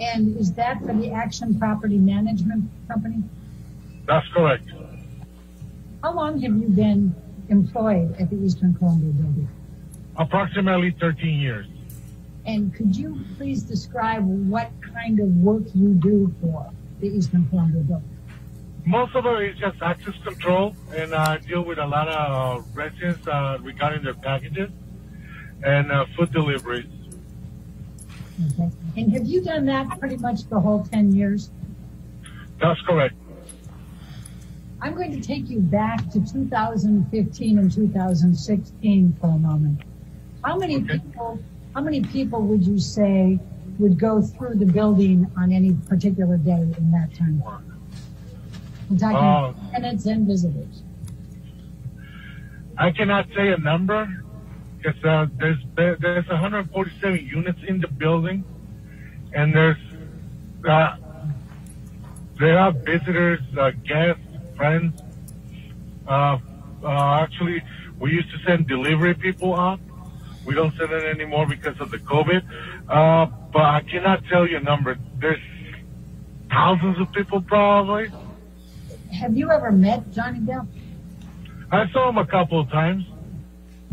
And is that for the Action Property Management Company? That's correct. How long have you been employed at the Eastern Columbia Building? Approximately 13 years. And could you please describe what kind of work you do for the Eastern Columbia Building? Most of it is just access control, and I deal with a lot of residents regarding their packages and food deliveries. Okay. And have you done that pretty much the whole 10 years? That's correct. I'm going to take you back to 2015 and 2016 for a moment. How many people would you say would go through the building on any particular day in that time? I'm talking tenants and visitors. I cannot say a number because there's 147 units in the building, and there are visitors, guests, friends. Actually, we used to send delivery people out. We don't send it anymore because of the COVID. But I cannot tell you a number. There's thousands of people probably. Have you ever met Johnny Depp? I saw him a couple of times.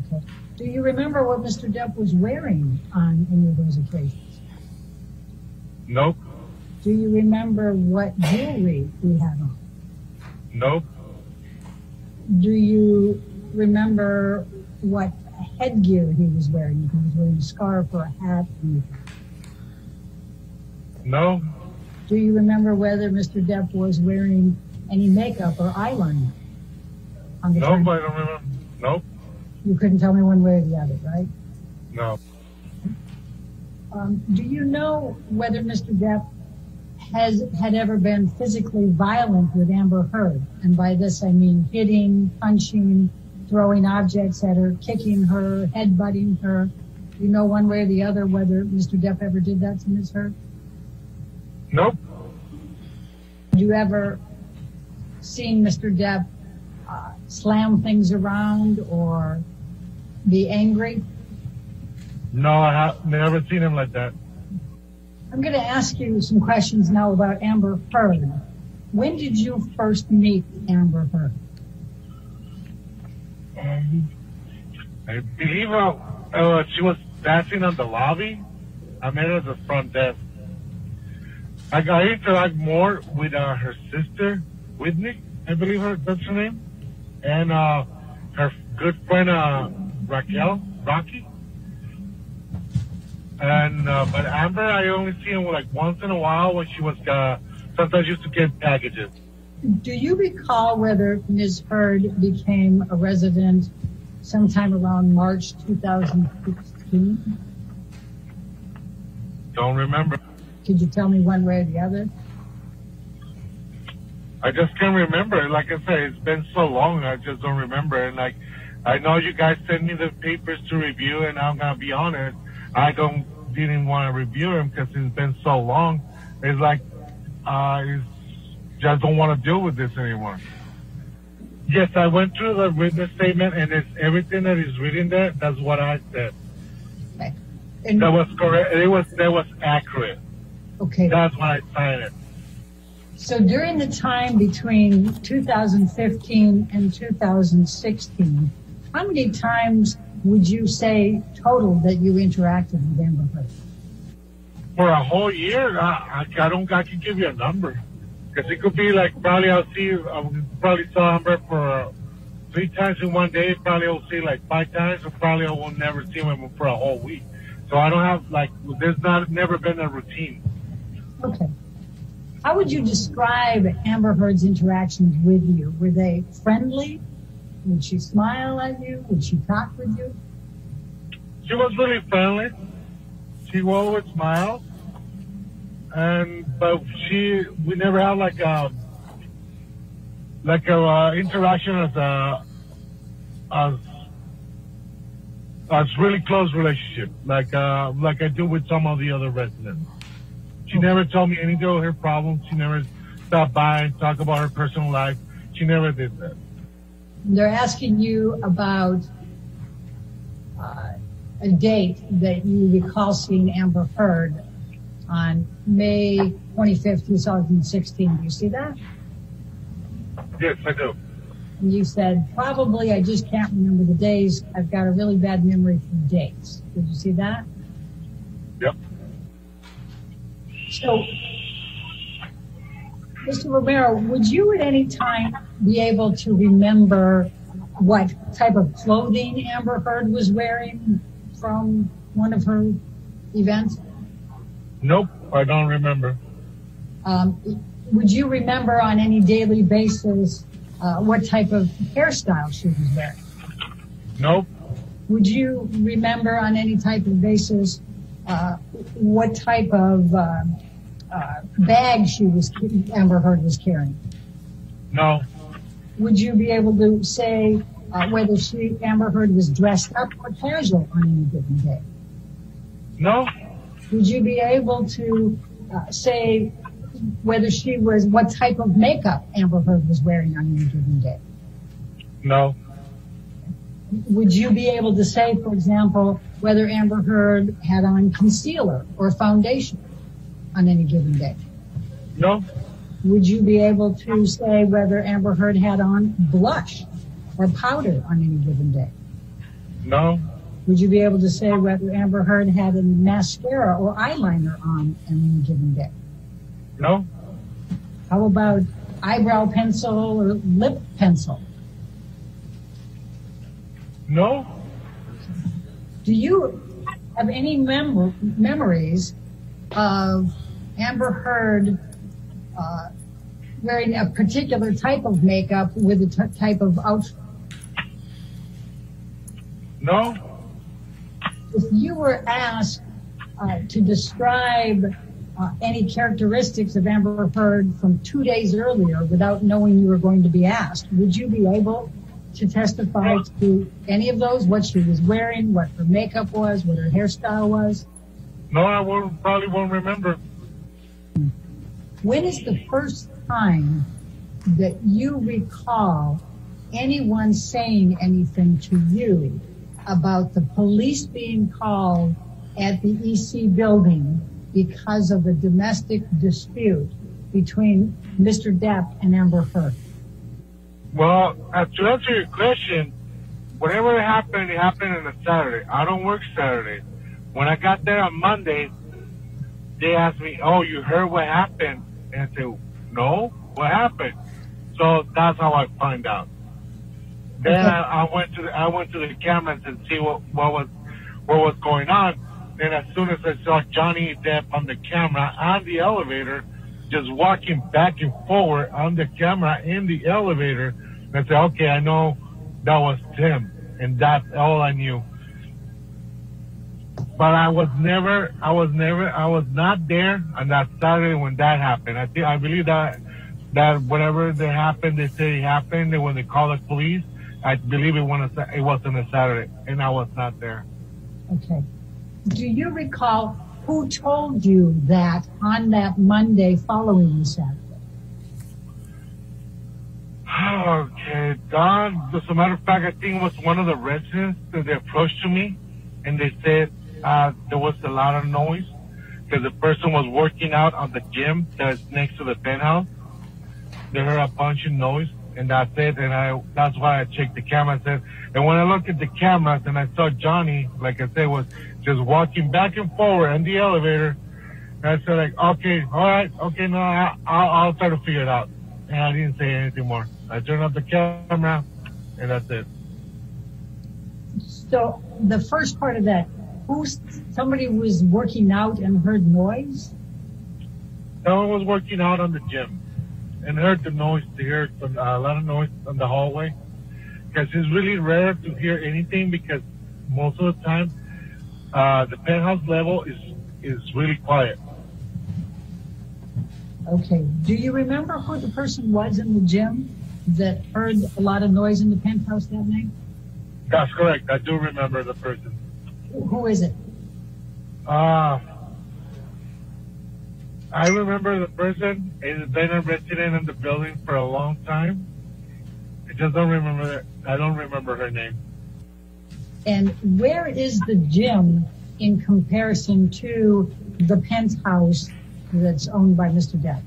Okay. Do you remember what Mr. Depp was wearing on any of those occasions? Nope. Do you remember what jewelry he had on? Nope. Do you remember what headgear he was wearing? He was wearing a scarf or a hat? No. Do you remember whether Mr. Depp was wearing any makeup or eyeliner? On the nope, I don't remember. Nope. You couldn't tell me one way or the other, right? No. Do you know whether Mr. Depp had ever been physically violent with Amber Heard? And by this I mean hitting, punching, throwing objects at her, kicking her, headbutting her. Do you know one way or the other whether Mr. Depp ever did that to Ms. Heard? Nope. Did you ever seen Mr. Depp slam things around or be angry? No, I have never seen him like that. I'm going to ask you some questions now about Amber Heard. When did you first meet Amber Heard? I believe she was dancing on the lobby. I met her at the front desk. I got interact more with her sister, Whitney, I believe that's her name, and her good friend, Raquel, Rocky. And but Amber, I only see him like once in a while when she was sometimes used to get packages. Do you recall whether Ms. Heard became a resident sometime around March 2016? Don't remember. Could you tell me one way or the other? I just can't remember. Like I said, it's been so long, I just don't remember. And like, I know you guys send me the papers to review, and I'm gonna be honest, I didn't want to review them because it's been so long. It's like, I just don't want to deal with this anymore. Yes, I went through the witness statement, and it's everything that is written there. That's what I said. Okay. And that was correct. That was accurate. Okay. That's when I signed it. So during the time between 2015 and 2016, how many times would you say total that you interacted with Amber Heard? For a whole year, I can give you a number. Because it could be like I probably saw Amber for 3 times in one day. Probably I'll see like 5 times, or probably I will never see him for a whole week. So I don't have like, there's never been a routine. Okay. How would you describe Amber Heard's interactions with you? Were they friendly? Would she smile at you? Would she talk with you? She was really friendly. She always smiled, but we never had like a interaction as really close relationship like I do with some of the other residents. She never told me anything about her problems. She never stopped by and talked about her personal life. She never did that. They're asking you about a date that you recall seeing Amber Heard on May 25th, 2016. Do you see that? Yes, I do. And you said, probably I just can't remember the days. I've got a really bad memory for dates. Did you see that? Yep. So, Mr. Romero, would you at any time be able to remember what type of clothing Amber Heard was wearing from one of her events? Nope, I don't remember. Would you remember on any daily basis what type of hairstyle she was wearing? Nope. Would you remember on any type of basis what type of bag Amber Heard was carrying? No. Would you be able to say whether Amber Heard was dressed up or casual on any given day? No. Would you be able to say whether what type of makeup Amber Heard was wearing on any given day? No. Would you be able to say, for example, whether Amber Heard had on concealer or foundation on any given day? No. Would you be able to say whether Amber Heard had on blush or powder on any given day? No. Would you be able to say whether Amber Heard had any mascara or eyeliner on any given day? No. How about eyebrow pencil or lip pencil? No. Do you have any memories of Amber Heard wearing a particular type of makeup with a type of outfit? No. If you were asked to describe any characteristics of Amber Heard from 2 days earlier without knowing you were going to be asked, would you be able to testify to any of those? What she was wearing, what her makeup was, what her hairstyle was? No, I probably won't remember. When is the first time that you recall anyone saying anything to you about the police being called at the EC building because of a domestic dispute between Mr. Depp and Amber Heard? Well, to answer your question, whatever happened, it happened on a Saturday. I don't work Saturday. When I got there on Monday, they asked me, oh, you heard what happened? And I said, no, what happened? So that's how I find out. Then I went to the cameras and see what was going on. And as soon as I saw Johnny Depp on the camera on the elevator, just walking back and forward on the camera in the elevator, and I said, okay, I know that was Tim, and that's all I knew. But I was not there on that Saturday when that happened. I believe that whatever that happened, they say it happened, and when they called the police, I believe it was on a Saturday, and I was not there. Okay. Do you recall who told you that on that Monday following the Saturday? Okay, Don. As a matter of fact, I think it was one of the residents that they approached to me, and they said there was a lot of noise because the person was working out on the gym that's next to the penthouse. They heard a bunch of noise, and that's it. And that's why I checked the cameras. And when I looked at the cameras and I saw Johnny, like I said, was just walking back and forward in the elevator. And I said, like, okay, all right, okay, no, I'll try to figure it out. And I didn't say anything more. I turned off the camera, and that's it. So the first part of that, somebody was working out and heard noise? Someone was working out on the gym and heard the noise. They heard a lot of noise on the hallway, because it's really rare to hear anything, because most of the time the penthouse level is really quiet. Okay. Do you remember who the person was in the gym that heard a lot of noise in the penthouse that night? That's correct. I do remember the person. Who is it? I remember the person. He's been a resident in the building for a long time. I just don't remember. I don't remember her name. And where is the gym in comparison to the penthouse that's owned by Mr. Depp.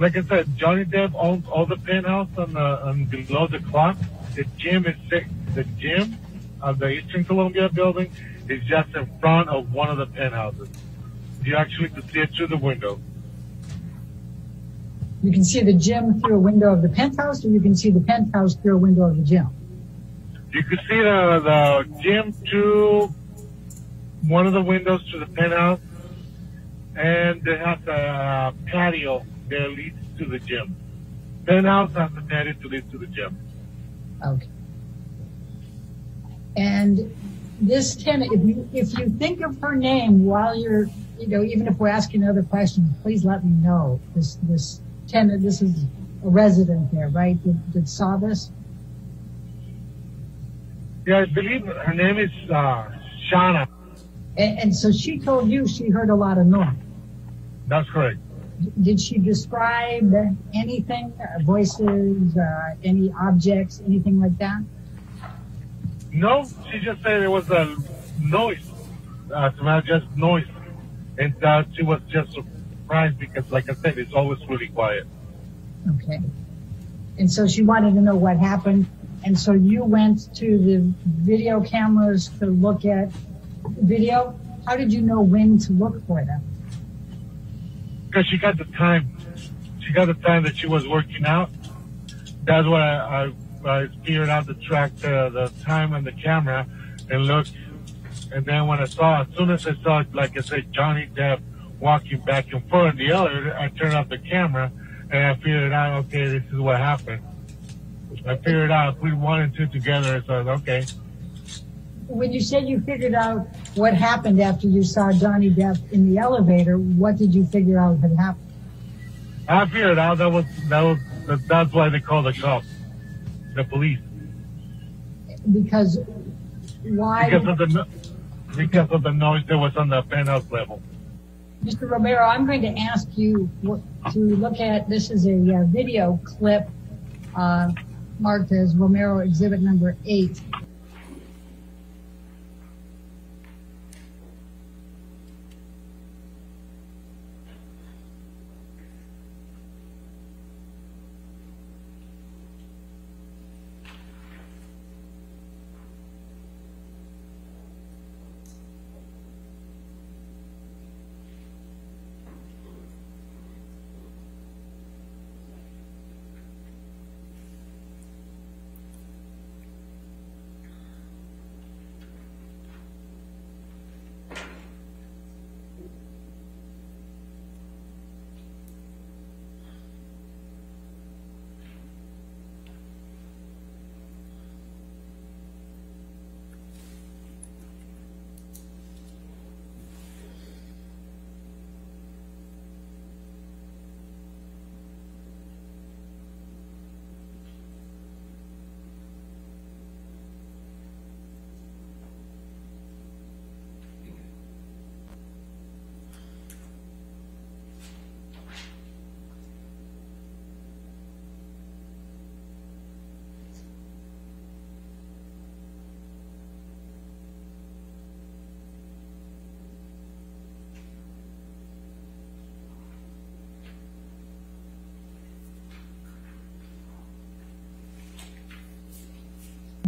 Like I said, Johnny Depp owns all the penthouse on below the clock. The gym is sick. The gym of the Eastern Columbia Building is just in front of one of the penthouses. You actually can see it through the window. You can see the gym through a window of the penthouse, or you can see the penthouse through a window of the gym? You can see the gym through one of the windows to the penthouse, and it has a patio that leads to the gym. Penthouse has a patio that leads to the gym. Okay. And this tenant, if you think of her name while you're, you know, even if we're asking other questions, please let me know. This tenant, this is a resident there, right, that saw this? Yeah, I believe her name is Shauna. And so she told you she heard a lot of noise. That's correct. Did she describe anything, voices, any objects, anything like that? No, she just said it was a noise, just noise. And she was just surprised because, like I said, it's always really quiet. Okay. And so she wanted to know what happened. And so you went to the video cameras to look at video. How did you know when to look for them? Because she got the time. She got the time that she was working out. That's why I figured out to track the time on the camera and looked. And then when I saw, as soon as I saw, like I said, Johnny Depp walking back and forth in the elevator, I turned off the camera and I figured out, okay, this is what happened. I figured out we wanted to together, so I was okay. When you said you figured out what happened after you saw Johnny Depp in the elevator, what did you figure out had happened? I figured out that's why they called the cops, the police. Because why? Because of the noise that was on the penthouse level. Mr. Romero, I'm going to ask you to look at, this is a video clip marked as Romero Exhibit Number 8.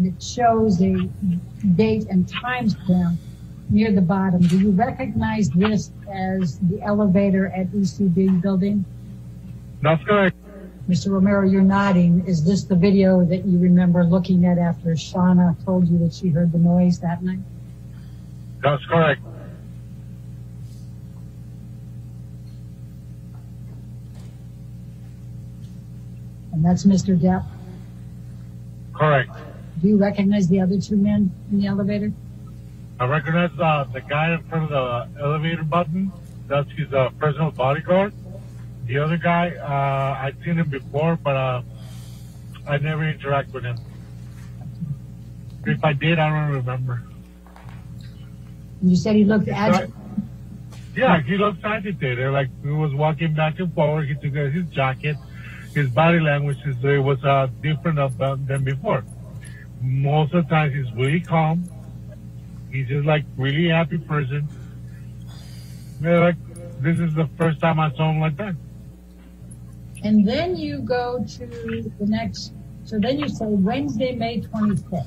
It shows a date and time stamp near the bottom. Do you recognize this as the elevator at ECB building? That's correct. Mr. Romero, you're nodding. Is this the video that you remember looking at after Shauna told you that she heard the noise that night? That's correct. And that's Mr. Depp? Correct. Do you recognize the other two men in the elevator? I recognize the guy in front of the elevator button. That's his personal bodyguard. The other guy, I've seen him before, but I never interact with him. If I did, I don't remember. And you said he looked agitated. Yeah, he looked agitated. Like he was walking back and forth. He took his jacket. His body language was different than before. Most of the time, he's really calm. He's just like really happy person. Yeah, like, this is the first time I saw him like that. And then you go to the next, so then you say Wednesday, May 25th.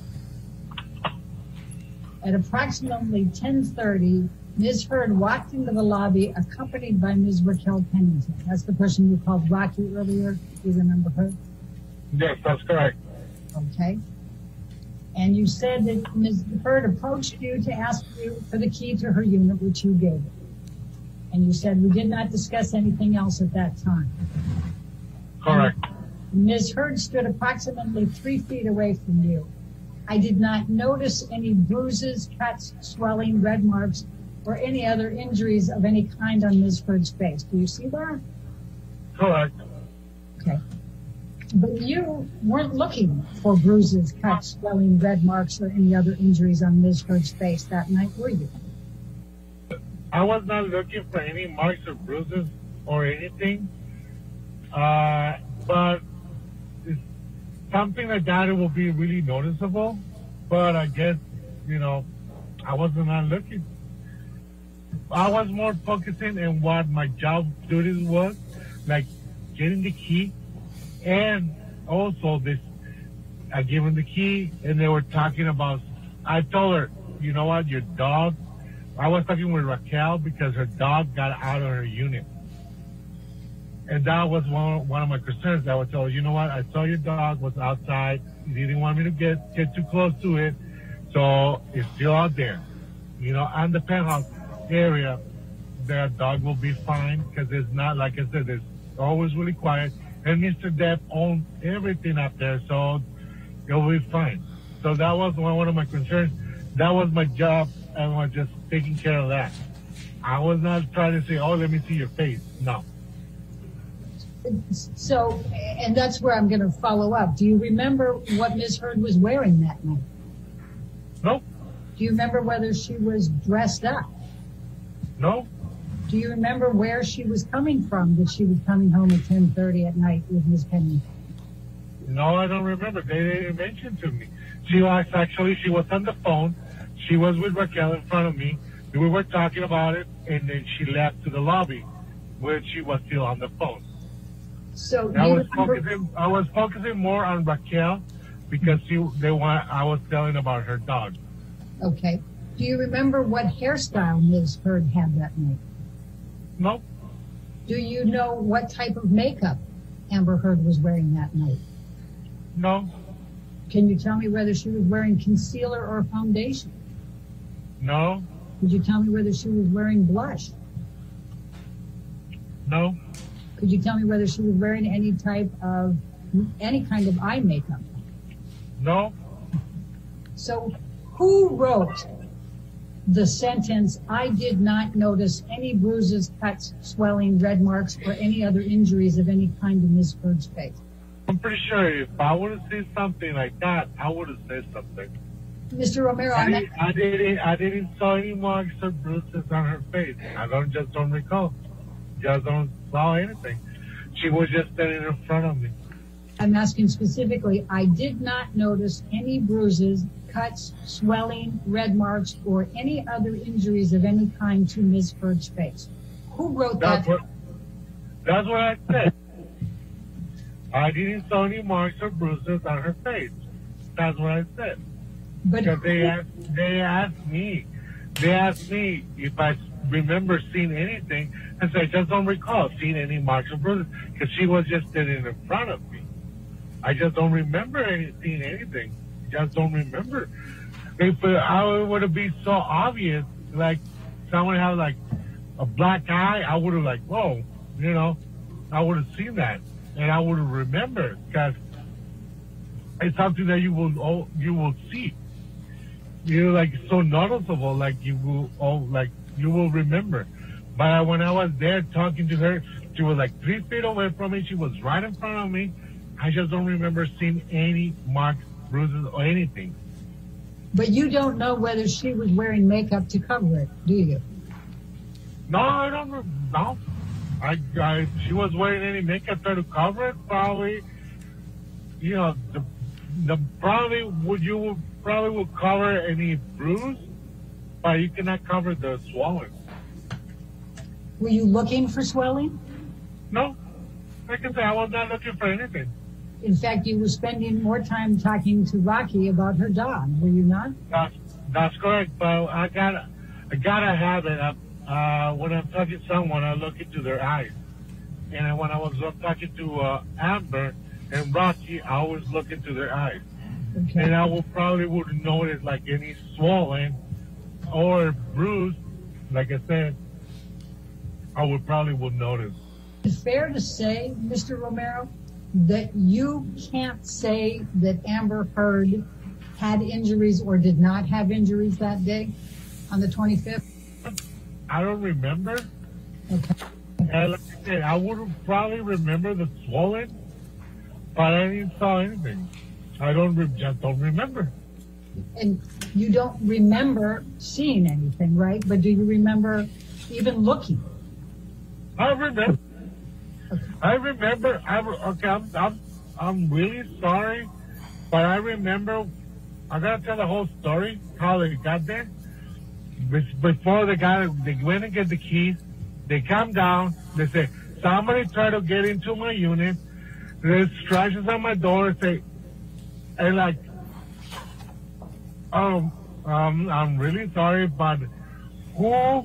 At approximately 10:30, Ms. Heard walked into the lobby accompanied by Ms. Raquel Pennington. That's the person you called Rocky earlier. Do you remember her? Yes, that's correct. Okay. And you said that Ms. Heard approached you to ask you for the key to her unit, which you gave her. And you said we did not discuss anything else at that time. Correct. And Ms. Heard stood approximately 3 feet away from you. I did not notice any bruises, cuts, swelling, red marks, or any other injuries of any kind on Ms. Heard's face. Do you see that? Correct. Okay. But you weren't looking for bruises, cuts, swelling, red marks, or any other injuries on Ms. Heard's face that night, were you? I was not looking for any marks or bruises or anything. But something like that, it will be really noticeable. But I guess, you know, I wasn't not looking. I was more focusing on what my job duties was, like getting the key. And also this, I gave him the key and they were talking about, I told her, you know what, your dog, I was talking with Raquel because her dog got out of her unit. And that was one of my concerns. I would tell her, you know what, I saw your dog was outside. You didn't want me to get too close to it. So it's still out there. You know, on the penthouse area, their dog will be fine because it's not, like I said, it's always really quiet. And Mr. Depp owns everything up there, so it'll be fine. So that was one of my concerns. That was my job, and I was just taking care of that. I was not trying to say, oh, let me see your face. No. So, and that's where I'm going to follow up. Do you remember what Ms. Heard was wearing that night? No. Do you remember whether she was dressed up? No. Do you remember where she was coming from, that she was coming home at 10:30 at night with Ms. Pennington? No, I don't remember. They didn't mention to me. She was actually, she was on the phone. She was with Raquel in front of me. We were talking about it, and then she left to the lobby where she was still on the phone. So I was focusing more on Raquel because I was telling about her dog. Okay. Do you remember what hairstyle Ms. Heard had that night? Nope. Do you know what type of makeup Amber Heard was wearing that night? No. Can you tell me whether she was wearing concealer or foundation? No. Could you tell me whether she was wearing blush? No. Could you tell me whether she was wearing any kind of eye makeup? No. So who wrote the sentence, I did not notice any bruises, cuts, swelling, red marks, or any other injuries of any kind in Ms. Heard's face? I'm pretty sure if I would have said something like that, I would have said something. Mr. Romero, I didn't saw any marks or bruises on her face. I just don't recall. Just don't saw anything. She was just standing in front of me. I'm asking specifically, I did not notice any bruises, cuts, swelling, red marks, or any other injuries of any kind to Ms. Heard's face. Who wrote that? That's what I said. I didn't saw any marks or bruises on her face. That's what I said. But because they asked me if I remember seeing anything, and so I just don't recall seeing any marks or bruises because she was just standing in front of me. I just don't remember seeing anything. Just don't remember. If I would have been so obvious, like someone had like a black eye, I would have like, whoa, you know, I would have seen that and I would have remembered because it's something that you will see. You're like so noticeable, like you will remember. But when I was there talking to her, she was like 3 feet away from me. She was right in front of me. I just don't remember seeing any marks, bruises, or anything. But you don't know whether she was wearing makeup to cover it, do you? No, I don't know. No. She was wearing any makeup to cover it, probably. You know, you probably would cover any bruise, but you cannot cover the swelling. Were you looking for swelling? No. Like I said, I was not looking for anything. In fact, you were spending more time talking to Rocky about her dog, were you not? That's correct, but I gotta have it. When I'm talking to someone, I look into their eyes. And when I was talking to Amber and Rocky, I always look into their eyes. Okay. And I probably would notice like any swelling or bruise. Like I said, I probably would notice. It's fair to say, Mr. Romero, that you can't say that Amber Heard had injuries or did not have injuries that day on the 25th? I don't remember. Okay. Like I said, I would probably remember the swelling, but I didn't saw anything. I just don't remember. And you don't remember seeing anything, right? But do you remember even looking? I remember. Okay. I'm really sorry, but I remember. I gotta tell the whole story how they got there. Before they went and get the keys. They come down. They say, "Somebody tried to get into my unit." There's scratches on my door. I'm really sorry, but who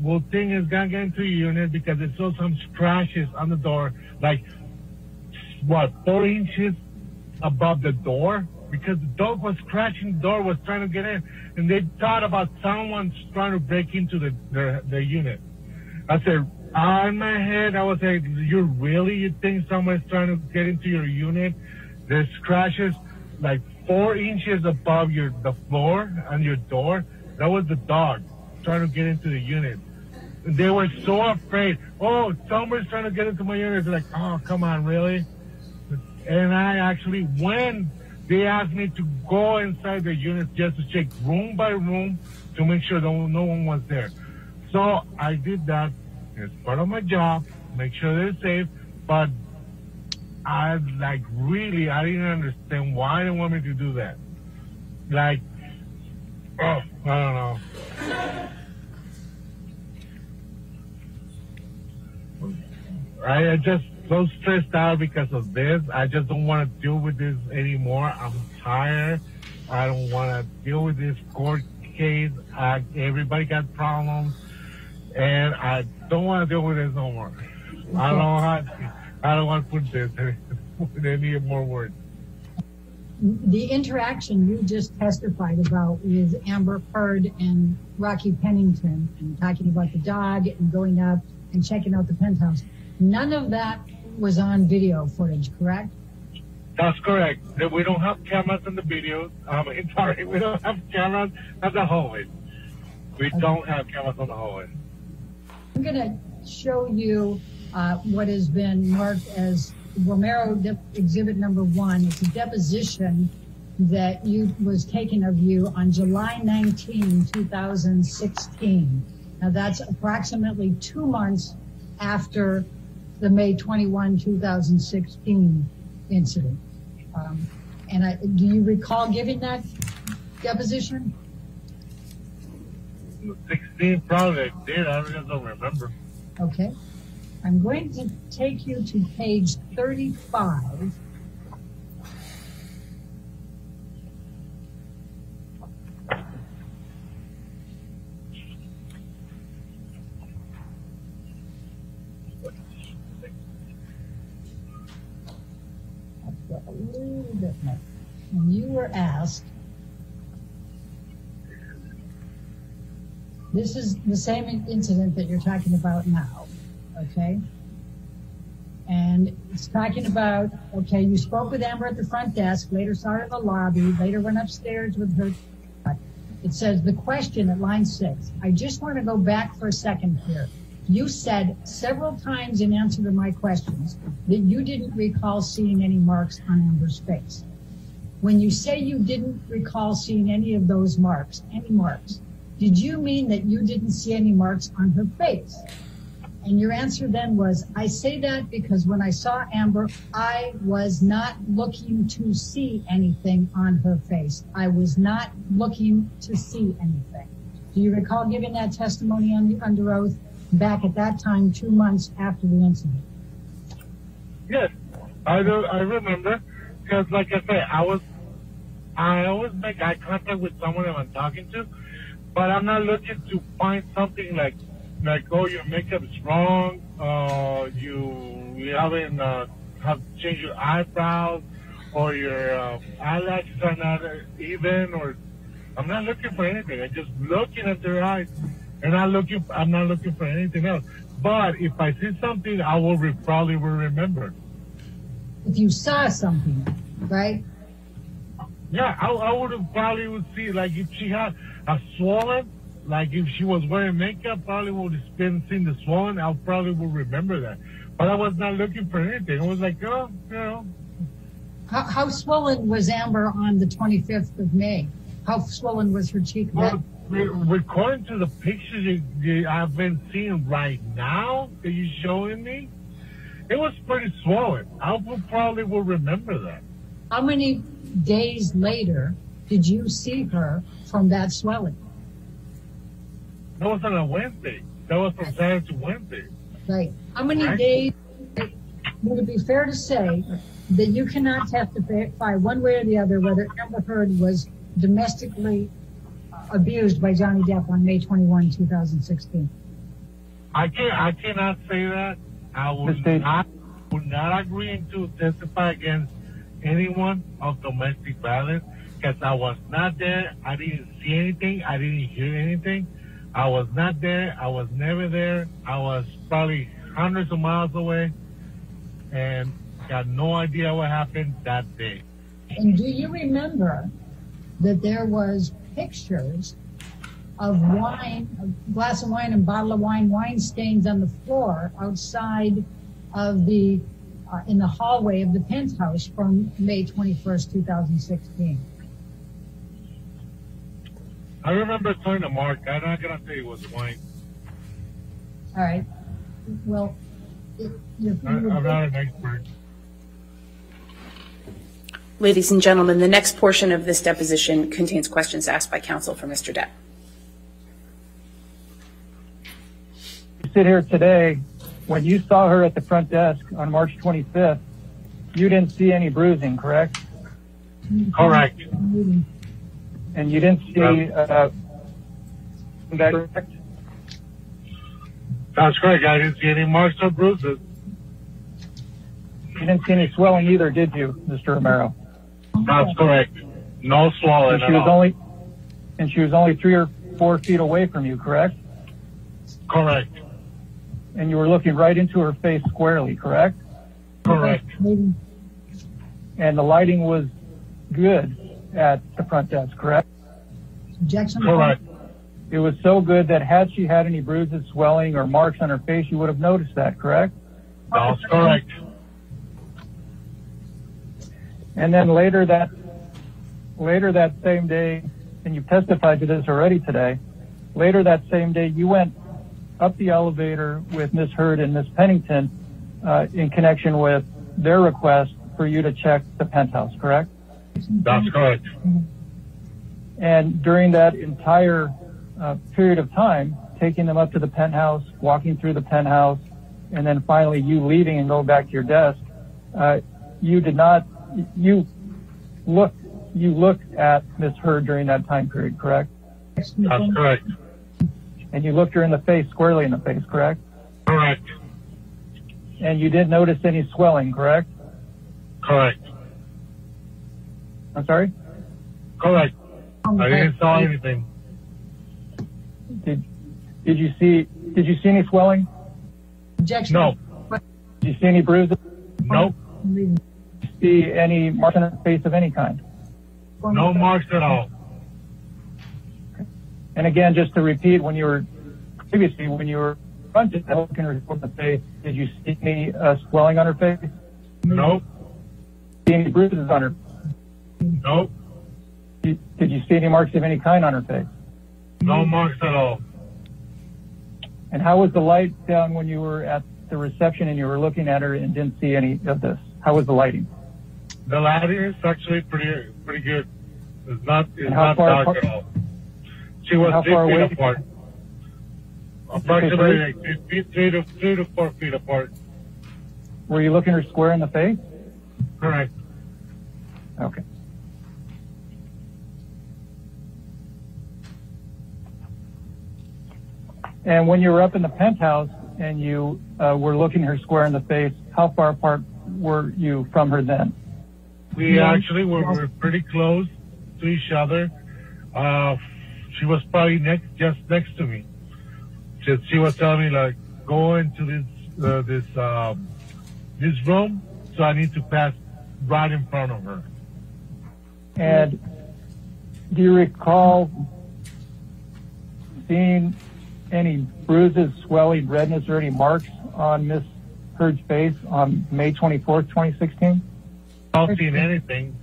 will think is gonna get into your unit because they saw some scratches on the door, like what, 4 inches above the door? Because the dog was scratching the door, was trying to get in, and they thought about someone's trying to break into their unit. I said, in my head, I was like, you think someone's trying to get into your unit? There's scratches like 4 inches above the floor on your door. That was the dog trying to get into the unit. They were so afraid. Oh, someone's trying to get into my unit. They're like, oh, come on, really? And I actually, when they asked me to go inside the unit just to check room by room to make sure no one was there. So I did that. It's part of my job, make sure they're safe. But I didn't understand why they want me to do that. Like, oh, I don't know. I just so stressed out because of this. I just don't want to deal with this anymore. I'm tired. I don't want to deal with this court case. Everybody got problems. And I don't want to deal with this no more. I don't know how... I don't want to put this in any more words. The interaction you just testified about with Amber Heard and Rocky Pennington, and talking about the dog and going up and checking out the penthouse, none of that was on video footage, correct? That's correct. We don't have cameras in the videos. We don't have cameras at the hallway. We don't have cameras on the hallway. I'm going to show you what has been marked as Romero Exhibit Number 1. It's a deposition that was taken of you on July 19, 2016. Now, that's approximately 2 months after the May 21, 2016 incident. Do you recall giving that deposition? 16 probably did. I just don't remember. Okay. I'm going to take you to page 35. I've got a little bit more. And you were asked, this is the same incident that you're talking about now. Okay, and it's talking about, okay, you spoke with Amber at the front desk, later saw her in the lobby, later went upstairs with her. It says the question at line 6, I just want to go back for a second here. You said several times in answer to my questions that you didn't recall seeing any marks on Amber's face. When you say you didn't recall seeing any of those marks, did you mean that you didn't see any marks on her face? And your answer then was, I say that because when I saw Amber, I was not looking to see anything on her face. I was not looking to see anything. Do you recall giving that testimony under oath? back at that time 2 months after the incident? Yes, I remember, because like I say, I always make eye contact with someone that I'm talking to, but I'm not looking to find something like, oh, your makeup's wrong, you haven't have changed your eyebrows, or your eyelashes are not even, or I'm not looking for anything. I'm just looking at their eyes, and I'm not looking for anything else. But if I see something, I will probably will remember. If you saw something, right? Yeah, I would have probably would see, like, if she had a swollen, like if she was wearing makeup, probably would have been seeing the swollen. I probably would remember that. But I was not looking for anything. I was like, oh, you know. How swollen was Amber on the 25th of May? How swollen was her cheek? Well, according to the pictures I've been seeing right now that you're showing me, it was pretty swollen. I probably will remember that. How many days later did you see her from that swelling? That was on a Wednesday. That was from Saturday to Wednesday. Right. How many days would it be fair to say that you cannot testify one way or the other whether Amber Heard was domestically abused by Johnny Depp on May 21, 2016? I cannot say that. I would not agree to testify against anyone of domestic violence, because I was not there. I didn't see anything. I didn't hear anything. I was not there. I was never there. I was probably hundreds of miles away and got no idea what happened that day. And do you remember that there was pictures of wine, a glass of wine and bottle of wine, wine stains on the floor outside of the, in the hallway of the penthouse from May 21st, 2016? I remember trying to mark. I'm not going to say it was wine. All right. Well, I'm not an expert. Ladies and gentlemen, the next portion of this deposition contains questions asked by counsel for Mr. Depp. You sit here today. When you saw her at the front desk on March 25th, you didn't see any bruising, correct? Correct. And you didn't see that, correct? That's correct. I didn't see any marks or bruises. You didn't see any swelling either, did you, Mr. Romero? That's correct. No swelling at all. And she was only 3 or 4 feet away from you, correct? Correct. And you were looking right into her face squarely, correct? Correct. And the lighting was good at the front desk, correct? Objection. Correct. It was so good that had she had any bruises, swelling, or marks on her face, you would have noticed that, correct? That's correct. And then later that same day, and you've testified to this already today, later that same day, you went up the elevator with Ms. Heard and Ms. Pennington in connection with their request for you to check the penthouse, correct? That's correct. And during that entire period of time, taking them up to the penthouse, walking through the penthouse, and then finally you leaving and going back to your desk, you looked at Ms. Heard during that time period, correct? That's correct. And you looked her in the face, squarely in the face, correct? Correct. And you didn't notice any swelling, correct? Correct. I'm sorry? Correct. I didn't saw anything. Did you see any swelling? Objection. No. Did you see any bruises? No. Nope. See any marks on her face of any kind? No marks at all. And again, just to repeat, when you were confronted, looking at the face, did you see any swelling on her face? Nope. Did you see any bruises on her? Nope. Did you see any marks of any kind on her face? No marks at all. And how was the light down when you were at the reception and you were looking at her and didn't see any of this? How was the lighting? The lighting is actually pretty good. It's not dark at all. She was 6 feet apart. Approximately like 3 to 4 feet apart. Were you looking her square in the face? Correct. Okay. And when you were up in the penthouse and you were looking her square in the face, how far apart were you from her then? We actually were pretty close to each other. She was probably just next to me. She was telling me, like, go into this this room, so I need to pass right in front of her. And do you recall seeing any bruises, swelling, redness, or any marks on Miss Heard's face on May 24th, 2016? I don't see anything.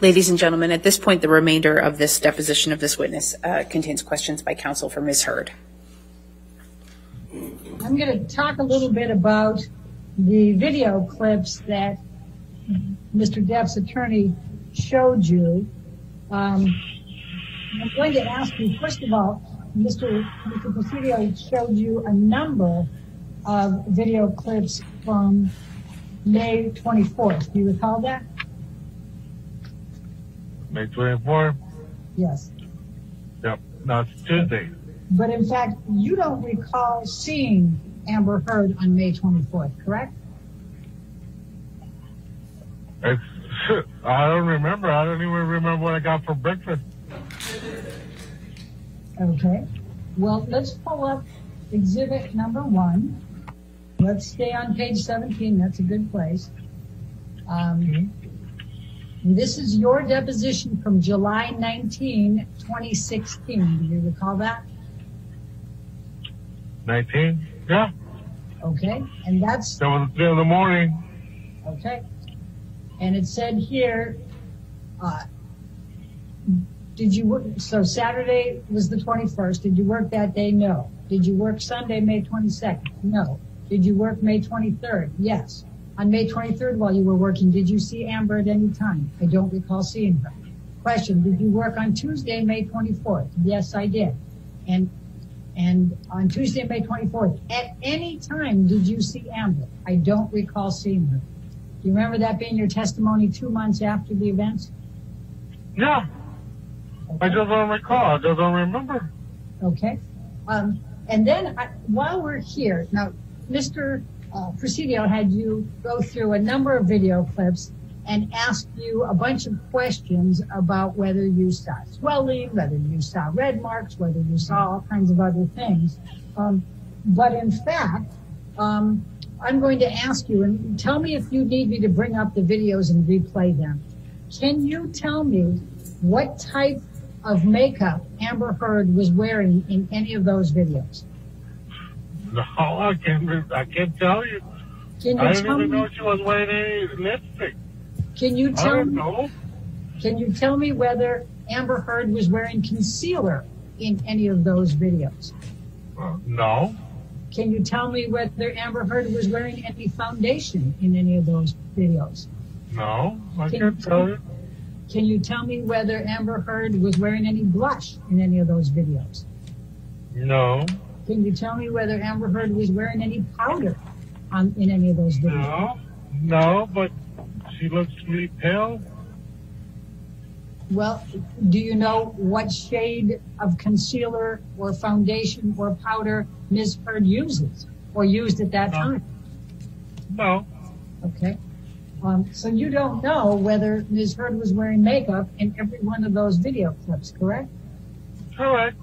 Ladies and gentlemen, at this point, the remainder of this deposition of this witness contains questions by counsel for Ms. Heard. I'm going to talk a little bit about the video clips that Mr. Depp's attorney showed you. I'm going to ask you, first of all, Mr. Presidio showed you a number of video clips from May 24th. Do you recall that? May 24th? Yes. Yep, no, it's Tuesday. But in fact, you don't recall seeing Amber Heard on May 24th, correct? I don't remember. I don't even remember what I got for breakfast. Okay. Well, let's pull up exhibit number 1. Let's stay on page 17. That's a good place. This is your deposition from July 19, 2016. Do you recall that? 19? Yeah. Okay. And that's... That was 3 in the morning. Okay. And it said here... did you work, so Saturday was the 21st. Did you work that day? No. Did you work Sunday, May 22nd? No. Did you work May 23rd? Yes. On May 23rd, while you were working, did you see Amber at any time? I don't recall seeing her. Question, did you work on Tuesday, May 24th? Yes, I did. And on Tuesday, May 24th, at any time, did you see Amber? I don't recall seeing her. Do you remember that being your testimony 2 months after the events? Yeah. Okay. I just don't recall. I just don't remember. Okay. And then while we're here, now, Mr. Presidio had you go through a number of video clips and asked you a bunch of questions about whether you saw swelling, whether you saw red marks, whether you saw all kinds of other things. But in fact, I'm going to ask you, and tell me if you need me to bring up the videos and replay them. Can you tell me what type of makeup Amber Heard was wearing in any of those videos? No, I can't tell you. I don't even know she was wearing any lipstick. Can you tell me? I don't know. Can you tell me whether Amber Heard was wearing concealer in any of those videos? No. Can you tell me whether Amber Heard was wearing any foundation in any of those videos? No, I can't tell you. Can you tell me whether Amber Heard was wearing any blush in any of those videos? No. Can you tell me whether Amber Heard was wearing any powder in any of those videos? No, but she looks really pale. Well, do you know what shade of concealer or foundation or powder Ms. Heard uses or used at that time? No. Okay. So you don't know whether Ms. Heard was wearing makeup in every one of those video clips, correct? Correct.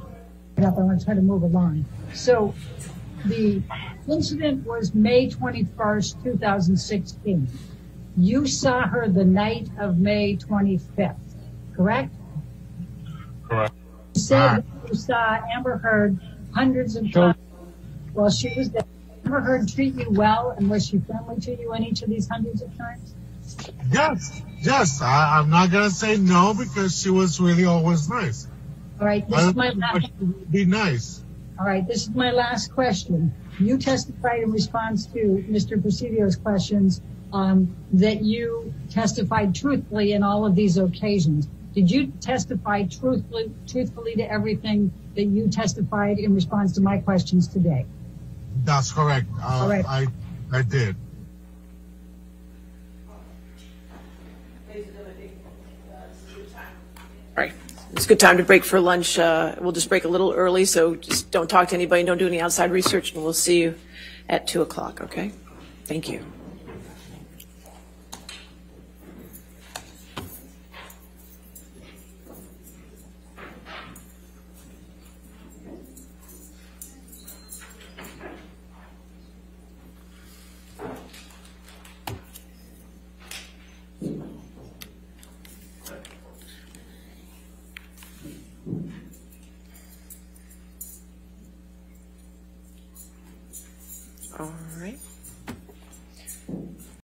I want to try to move along. So the incident was May 21st, 2016. You saw her the night of May 25th, correct? Correct. You said you saw Amber Heard hundreds of times while she was there. Amber Heard treat you well, and was she friendly to you in each of these hundreds of times? Yes. I'm not gonna say no because she was really always nice. All right, this is my last. Be nice. All right, this is my last question. You testified in response to Mr. Presidio's questions that you testified truthfully in all of these occasions. Did you testify truthfully to everything that you testified in response to my questions today? That's correct. All right. I did. All right. It's a good time to break for lunch. We'll just break a little early, so just don't talk to anybody, don't do any outside research, and we'll see you at 2 o'clock, okay? Thank you.